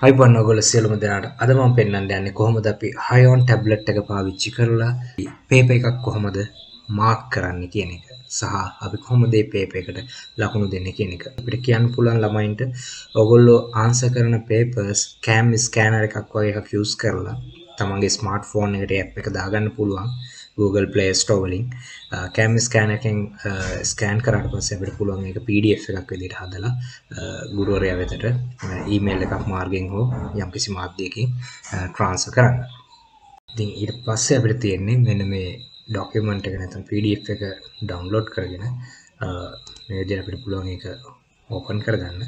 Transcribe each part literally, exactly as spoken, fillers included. Hi ඔන්න ඔයගොල්ලෝ සියලුම දෙනාට අද මම පෙන්වන්න යන්නේ කොහොමද අපි Hyon ටැබ්ලට් එක පාවිච්චි කරලා paper එකක් කොහොමද mark කරන්නේ කියන එක සහ අපි කොහොමද මේ paper එකට ලකුණු දෙන්නේ කියන එක අපිට කියන්න පුළුවන් ළමයින්ට ඔයගොල්ලෝ answer කරන papers cam scanner එකක් වගේ එකක් use කරලා තමන්ගේ smartphone එකට app එක දාගන්න පුළුවන් Google Play Store වලින් cam scanner එකෙන් scan කරාට පස්සේ අපිට පුළුවන් මේක P D F එකක් විදිහට හදලා ගුරුවරයා වෙතට email එකක් මාර්ගයෙන් හෝ යම්කිසි මාධ්‍යයකින් transfer කරන්න. ඉතින් ඊට පස්සේ අපිට තියෙන්නේ මෙන්න මේ document එක නැත්නම් P D F එක download කරගෙන මේ විදිහට අපිට පුළුවන් ඒක open කරගන්න.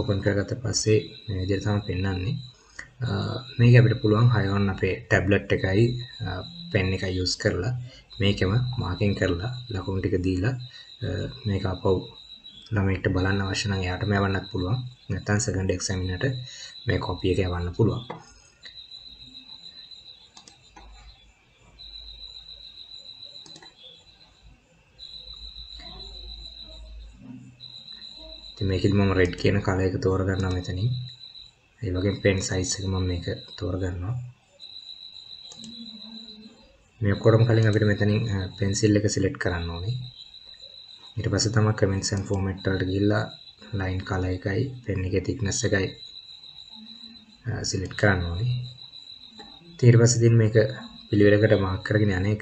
open කරගත්ත පස්සේ මේ විදිහට තමයි පෙන්වන්නේ. මේක අපිට පුළුවන් Hyon අපේ tablet එකයි pen එක use කරලා මේකම marking කරලා ලකුණු ටික දීලා මේක අපව ළමයිට බලන්න අවශ්‍ය නම් එයාට මේ යවන්නත් පුළුවන් නැත්නම් second examiner ට මේ copy එක යවන්න පුළුවන්. ඉතින් මේකෙදි මම red කියන color එක තෝරගන්නවා මෙතනින්. ඒ වගේම pen size එක මම මේක තෝරගන්නවා. මේ ඔක්කොම කලින් අපිට මෙතනින් pencil එක select කරන්න ඕනේ. ඊට පස්සේ තමයි convention format වලට ගිහිල්ලා line color එකයි pen එකේ thickness එකයි select කරන්න ඕනේ. ඊට පස්සේ දින් මේක පිළිවෙලකට mark කරගෙන යන්නේ.